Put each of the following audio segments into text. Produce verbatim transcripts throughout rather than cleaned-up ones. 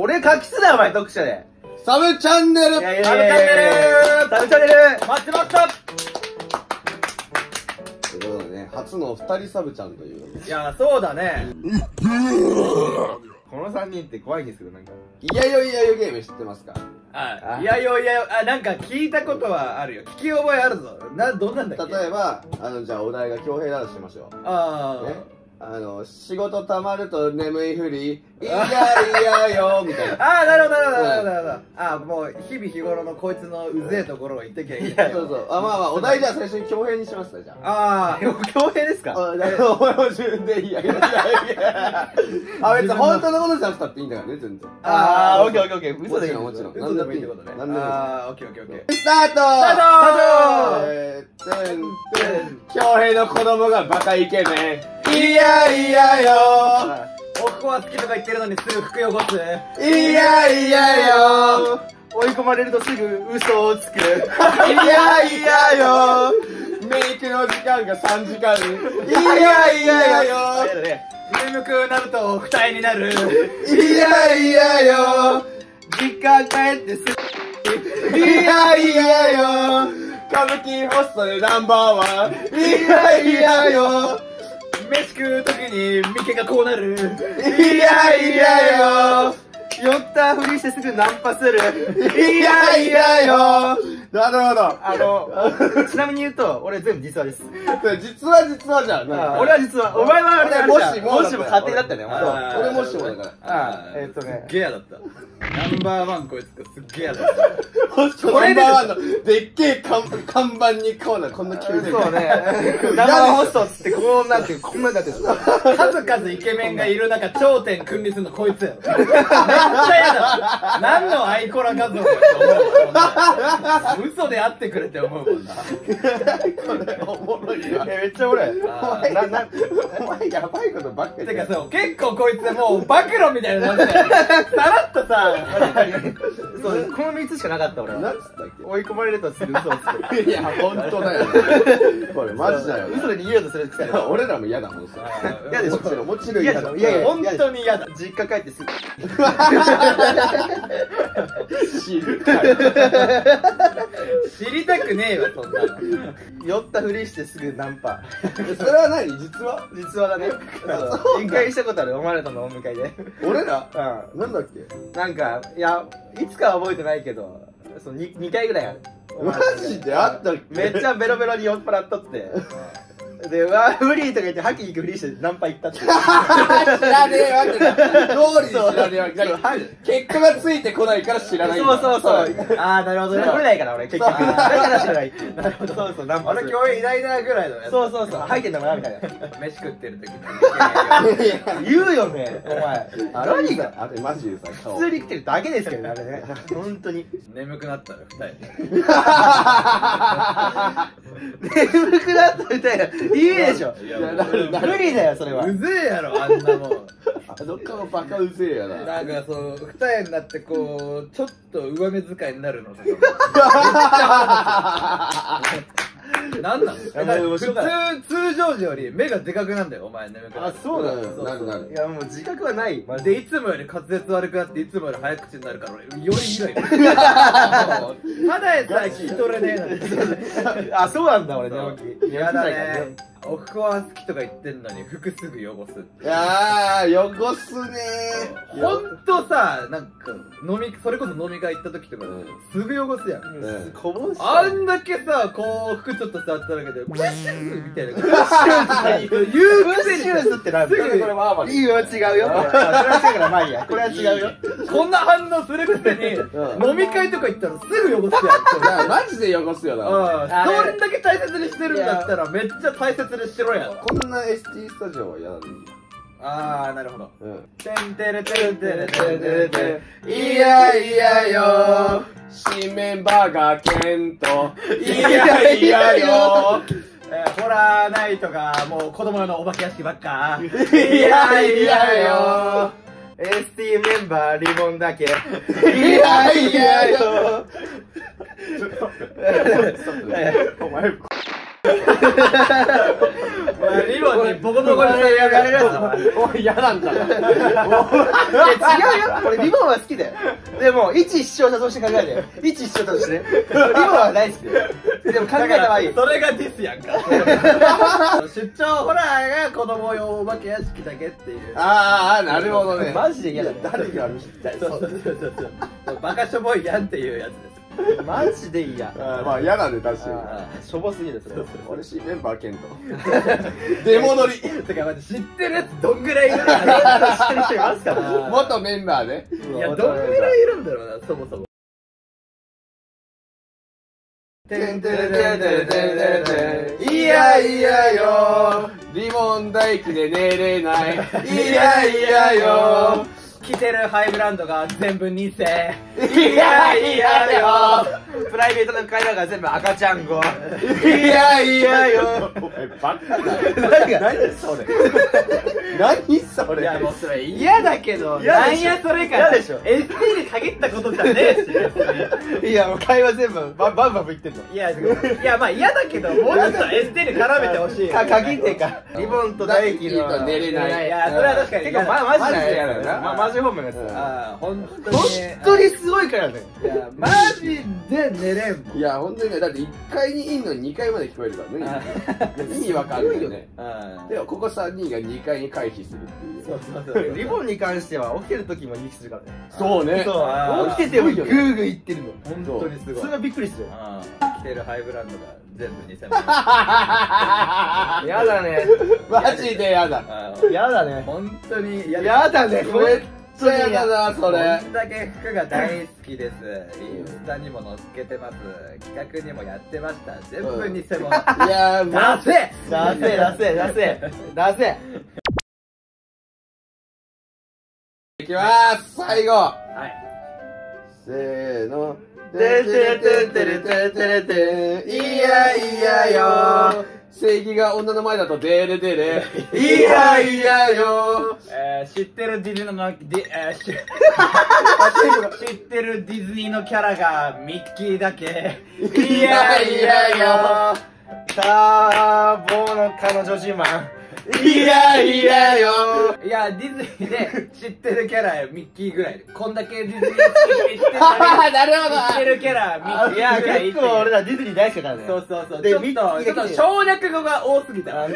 俺書きすな、お前、読者で。サブチャンネル、サブチャンネル、サブチャンネル、待ってましたということでね、初の二人サブちゃんという。いや、そうだね。この三人って怖いんですけど、なんか。いやよいやよゲーム知ってますか？あ、いやよいやよ、あ、なんか聞いたことはあるよ。聞き覚えあるぞ。な、どんなんだっけ？例えば、あの、じゃあお題が恭平だとしましょう。ああ。ね。あの、仕事たまると眠いふり、いやいやよ、みたいな。ああ、なるほど、なるほど、なるほど。ああ、もう、日々日頃のこいつのうぜえところを言ってきゃいけない。そうそう。あ、まあまあ、お題じゃあ最初に恭平にしますか、じゃあ。ああ、恭平ですか？あ、だからお前も自分でいいや、いやいや。あ、別に本当のことじゃなくたっていいんだからね、全然。ああ、オッケーオッケーオッケー。嘘でいいの？もちろん。何でもいいってことね。ああ、オッケーオッケーオッケー。スタート！スタート！えー、てんてん。恭平の子供がバカイケメン。いやいやよー、おっこは好きとか言ってるのにすぐ服汚す。いやいやよー、追い込まれるとすぐ嘘をつく。いやいやよー、メイクの時間がさんじかん。いやいやよー、眠くなると二重になる。いやいやよー、実家帰ってすぐ。いやいやよー、歌舞伎ホストでナンバーワン。いやいやよー、飯食うときにミケがこうなる。いやいやよ、酔ったふりしてすぐナンパする。いやいやよ。なるほど。あの、ちなみに言うと、俺全部実話です。実話実話じゃん。俺は実話。お前は俺もしも、もしも勝手だったね。俺もしもだから。えっとね。ゲアだった。ナンバーワンこいつがすっげえやだった。これででっけえ看板に顔なこんな急で。そうね。ナンバーホストっつってこうなってこんなだって。数々イケメンがいる中頂点君臨するのこいつやろ。めっちゃやだ。何のアイコラ画像かって思う。嘘であってくれって思うもんな。これおもろいわ。めっちゃおもろい。お前やばいことばっかり。てかさ、結構こいつもう暴露みたいな感じで。さらっとさ。そう、このみっつしかなかった俺は。なんつったっけ？追い込まれるとすぐ嘘をつく。いや、本当だよ。これマジだよ。嘘で逃げようとするくせに。俺らも嫌だもんさ。嫌でしょ。もちろん、もちろん嫌だ。いやいや、本当に嫌だ。実家帰ってすぐ。知るかよ。知りたくねえよ、そんな。酔ったふりしてすぐナンパ。それは何？実話？実話だね。一回したことある、お前らとのお迎えで。俺ら？うん。なんだっけ？なんか。いや、いつかは覚えてないけど、その 2, 2回ぐらいある。マジであったっけ？めっちゃベロベロに酔っ払っとって。で、うわ、フリーとか言って、ハキ行くフリーしてナンパ行ったって。知らねえわけだ。道理で知らねえわけだ。結果がついてこないから知らない。そうそうそう。ああ、なるほどね。取れないから俺、結局。だから知らない。なるほど。そうそう、ナンパ。あれ、共演いないなぐらいのやつ。そうそうそう。吐いてんだもんな、みたいな。飯食ってる時に。言うよね、お前。何が、あれ、マジでさ、普通に来てるだけですけどね、あれね。本当に。眠くなったら二人。眠くなったら二人。いいでしょ。いや、無理だよ、それは。うぜえやろ、あんなもん。あの顔バカうぜえやな。なんかそう、二重になってこう、ちょっと上目遣いになるのとか。なんなの？普通、通常時より目がでかくなんだよ、お前ね。あ、そうだよ。なるなる。いや、もう自覚はない。で、いつもより滑舌悪くなって、いつもより早口になるから、俺、よりイライラ。ただでさえ聞き取れねえのに。あ、そうなんだ、俺、寝起き。嫌だね。お服は好きとか言ってんのに、服すぐ汚す。いやー、汚すねー。ほんとさ、なんか、飲み、それこそ飲み会行った時とか、すぐ汚すやん。あんだけさ、こう、服ちょっと触っただけで、ブッシューみたいな。ブッシューズって言う。ブッシューズってなんだよ。いいよ、違うよ。これは違うから、まあいいや。これは違うよ。こんな反応するくせに、飲み会とか行ったらすぐ汚すやん。マジで汚すよな。どんだけ大切にしてるんだったら、めっちゃ大切してろや。こんな エスティー スタジオは嫌だね。あー、なるほど。てんてれてんてれてんてれてん。いやいやよ、新メンバーがケント。いやいやよ、ホラーナイトがもう子供のお化け屋敷ばっか。いやいやよ、エスティー メンバーリボンだけ。いやいやよ。お前理論にボコボコにされやがれるやつだ。おい、嫌なんだ。違うよ、これリボンは好きだよ。でも、一視聴者として考えてよ。一視聴者としてね。リボンは大好きだよ。でも考えた方がいい。それがディスやんか。出張ホラーが子供用お化け屋敷だけっていう。ああ、なるほどね。マジで嫌だ。誰が見たい。そうそうそうそう。バカしょぼいやんっていうやつです。マジで嫌。まあ嫌なんで確かにしょぼすぎですね。俺しメンバーケント出戻りてか知ってるやつどんぐらいいるんだろう。元メンバーね。いやどんぐらいいるんだろうな。そもそも「てんてれてれてれてれていやいやよリボン唾液で寝れないいやいやよ」着てるハイブランドが全部偽。いやいやよ。プライベートの会話が全部赤ちゃん語。いやいやよ。バカだよ。何それ。何それ。いやもうそれ嫌だけど。なんやそれか。嫌でしょ。エスティー に限ったことじゃねえし。いやもう会話全部バンバン言ってんの。いやいやまあ嫌だけどもうちょっと エスティー に絡めてほしい。限ってか。リボンと唾液の寝れない。いやそれは確かに。結構マジで嫌だな。マジ。本当にすごいからね。いやマジで寝れん。いや本当にね、だっていっかいにいんのににかいまで聞こえるからね。意味わかんないよね。でもここさんにんがにかいに回避するっていう。リボンに関しては起きてる時も認識するからね。そうね、起きててもグーグーいってるの。本当にすごい。それがびっくりする。着てるハイブランドが全部偽物。やだね、マジでやだ。やだね、本当にやだね。それだな、それ。こんだけ服が大好きです。インスタにも載っけてます。企画にもやってました。全部偽物。いやー、出せ出せ出せ出せ出せ。いきまーす、最後。はい。せーの。てててててててて。いやいやよー。正義が女の前だとデレデレ。いやいやよ。知ってるディズニーの知ってるディズニーのキャラがミッキーだけ。いやいやよ。ターボの彼女自慢。いやいやよ。いやディズニーで知ってるキャラミッキーぐらい。こんだけディズニー好きで知ってる。なるほど。知ってるキャラミッキーぐらい。結構俺らディズニー大好きだね。そうそうそう。でちょっとちょっと省略語が多すぎた。ちょっ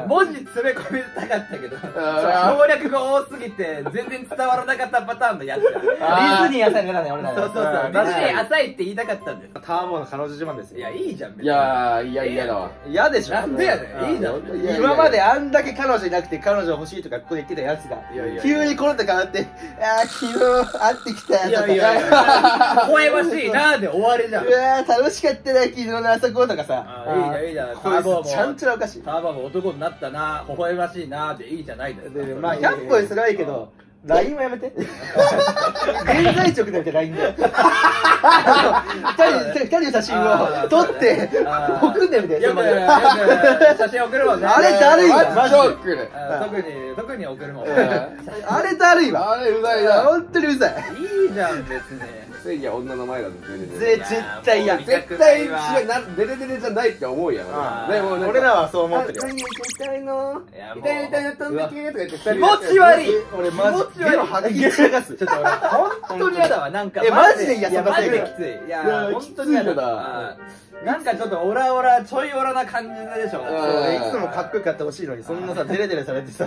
と文字詰め込みたかったけど、省略語多すぎて全然伝わらなかったパターンのやつ。ディズニー浅いからね俺ら。そうそうそう。ディズニー浅いって言いたかったんです。ターボの彼女自慢ですよ。いやいいじゃん。いやいやいやだわ。嫌でしょ。なんでやねん。いいだろ。今まであんだけ彼女いなくて彼女欲しいとかここで言ってたやつが急にコロナ変わって「ああ昨日会ってきた」とか「いやいや声ましいな」で終わりじゃん。うわ楽しかったな昨日のあそことかさ。いいじゃんいいじゃん。ターボもちゃんちゃおかしい。ターボも男になったな微笑ましいなでいいじゃないですか。まあひゃっぽにすらいいけどライン もやめて。現在直だって ライン でふたりの写真を撮って送んでみて。写真送るもんね。あれだるいわ。特に送るもん。あれだるいわ。あれうざいな。本当にうざい。いいじゃん別に。正義は女の前だと絶対嫌。絶対違う。デレデレじゃないって思うやん。俺らはそう思ってるよ。痛いの痛い痛いの飛んでけとか言って気持ち悪い。俺マジで吐き散らかす。ちょっと俺本当に嫌だわ。なんかマジで嫌だ。マジできつい。いや本当に嫌だ。なんかちょっとオラオラちょいオラな感じでしょ。いつもかっこよくやってほしいのにそんなさデレデレされてさ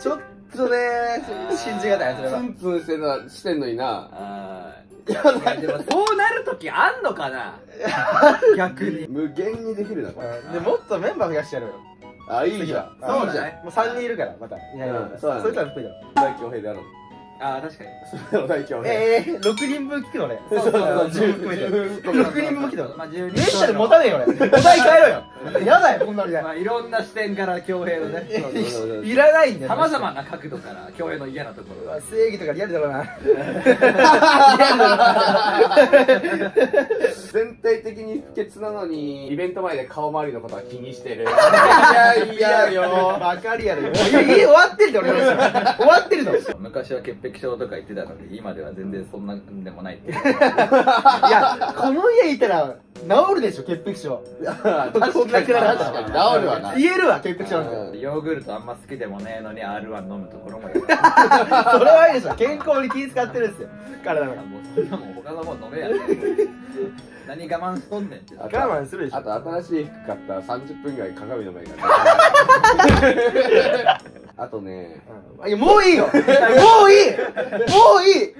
ちょっとね信じがたい。それはツンツンしてなしてんのにな。でもそうなる時あんのかな。逆に無限にできるだから。でもっとメンバー増やしてやろうよ。あいいじゃん。そうじゃん。もうさんにんいるからまた。そう。それから増えた。大京平であろう。あ確かに。それ大京平。ええろくにんぶん聞くのね。そうそうそう。じゅうろくにんぶん。ろくにんぶん聞くの。まあじゅうにん。電車で持たねえよ俺。お題変えろよ。やだよこんなのじゃ。まあいろんな視点から京平のね。いらないんだよ。さまざまな角度から京平の嫌なところ。正義とかリアルだろうな。全体的に不潔なのにイベント前で顔周りのことは気にしてる。いやいやよ。バカリアルよ。終わってるで俺の。終わってるの。昔は潔癖症とか言ってたのに今では全然そんなでもないって。いやこの家いたら。治るでしょ、潔癖症。確かに治るわな。言えるわ、潔癖症なんて。ヨーグルトあんま好きでもねえのに アールワン 飲むところも。それはいいでしょ、健康に気遣ってるんですよ、体が。もうそんなもん他のもん飲めやねん。何我慢しとんねんって。我慢するでしょ。あと新しい服買ったらさんじゅっぷんぐらい鏡の前から。あとね、もういいよ、もういい、もういい。